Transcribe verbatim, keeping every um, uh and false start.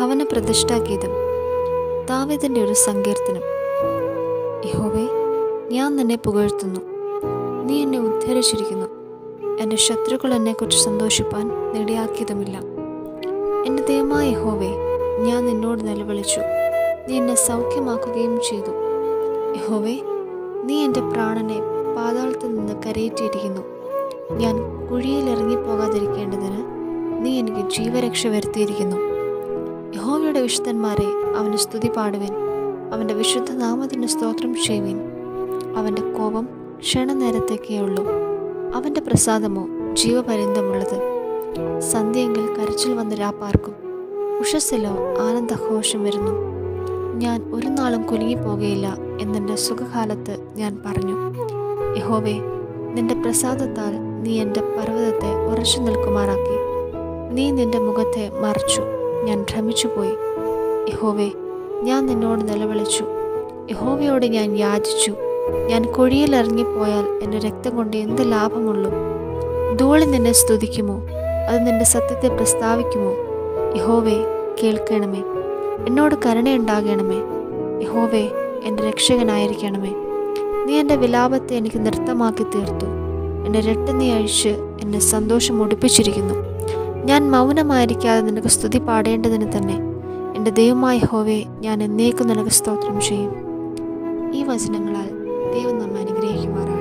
ഭവന പ്രതിഷ്ഠാഗീതം, ദാവീദിൻ്റെ ഒരു സങ്കീർത്തനം. യഹോവേ, ഞാൻ നിന്നെ പുകഴ്ത്തുന്നു, നീ എന്നെ ഉദ്ധരിച്ചിരിക്കുന്നു. എൻ്റെ ശത്രുക്കൾ എന്നെക്കുറിച്ച് സന്തോഷിപ്പാൻ നേടിയാക്കിയതുമില്ല. എൻ്റെ ദൈവമായ യഹോവേ, ഞാൻ നിന്നോട് നിലവിളിച്ചു, നീ എന്നെ സൗഖ്യമാക്കുകയും ചെയ്തു. യഹോവേ, നീ എൻ്റെ പ്രാണനെ പാതാളത്തിൽ നിന്ന് കരയേറ്റിയിരിക്കുന്നു. ഞാൻ കുഴിയിൽ ഇറങ്ങിപ്പോകാതിരിക്കേണ്ടതിന് നീ എനിക്ക് ജീവരക്ഷ വരുത്തിയിരിക്കുന്നു. യഹോവയുടെ വിശുദ്ധന്മാരെ, അവന് സ്തുതി പാടുവിൻ, അവൻ്റെ വിശുദ്ധ നാമത്തിന് സ്തോത്രം ചെയ്യുവിൻ. അവൻ്റെ കോപം ക്ഷണനേരത്തേക്കേയുള്ളൂ, അവൻ്റെ പ്രസാദമോ ജീവപര്യന്തമുള്ളത്. സന്ധ്യയെങ്കിൽ കരച്ചിൽ വന്ന് രാപ്പാർക്കും, ഉഷസ്സിലോ ആനന്ദഘോഷം വരുന്നു. ഞാൻ ഒരു നാളും കുലുങ്ങിപ്പോകുകയില്ല എന്നെ സുഖകാലത്ത് ഞാൻ പറഞ്ഞു. യഹോവേ, നിന്റെ പ്രസാദത്താൽ നീ എൻ്റെ പർവ്വതത്തെ ഉറച്ചു നിൽക്കുമാറാക്കി. നീ നിന്റെ മുഖത്തെ മറച്ചു, ഞാൻ ഭ്രമിച്ചുപോയി. യഹോവേ, ഞാൻ നിന്നോട് നിലവിളിച്ചു, യഹോവയോട് ഞാൻ യാചിച്ചു. ഞാൻ കുഴിയിൽ ഇറങ്ങിപ്പോയാൽ എൻ്റെ രക്തം കൊണ്ട് എന്ത് ലാഭമുള്ളൂ? ധൂളി നിന്നെ സ്തുതിക്കുമോ? അത് നിന്റെ സത്യത്തെ പ്രസ്താവിക്കുമോ? യഹോവേ, കേൾക്കണമേ, എന്നോട് കരുണയുണ്ടാകണമേ. യഹോവേ, എൻ്റെ രക്ഷകനായിരിക്കണമേ. നീ എൻ്റെ വിലാപത്തെ എനിക്ക് നൃത്തമാക്കി തീർത്തു, എൻ്റെ രട്ട് നീ അഴിച്ച് എന്നെ സന്തോഷം ഒടിപ്പിച്ചിരിക്കുന്നു. ഞാൻ മൗനമായിരിക്കാതെ നിനക്ക് സ്തുതി പാടേണ്ടതിന് തന്നെ, എൻ്റെ ദൈവമായ യഹോവേ, ഞാൻ എന്നേക്കും നിനക്ക് സ്തോത്രം ചെയ്യും. ഈ വചനങ്ങളാൽ ദൈവം നമ്മെ അനുഗ്രഹിക്കുമാറാണ്.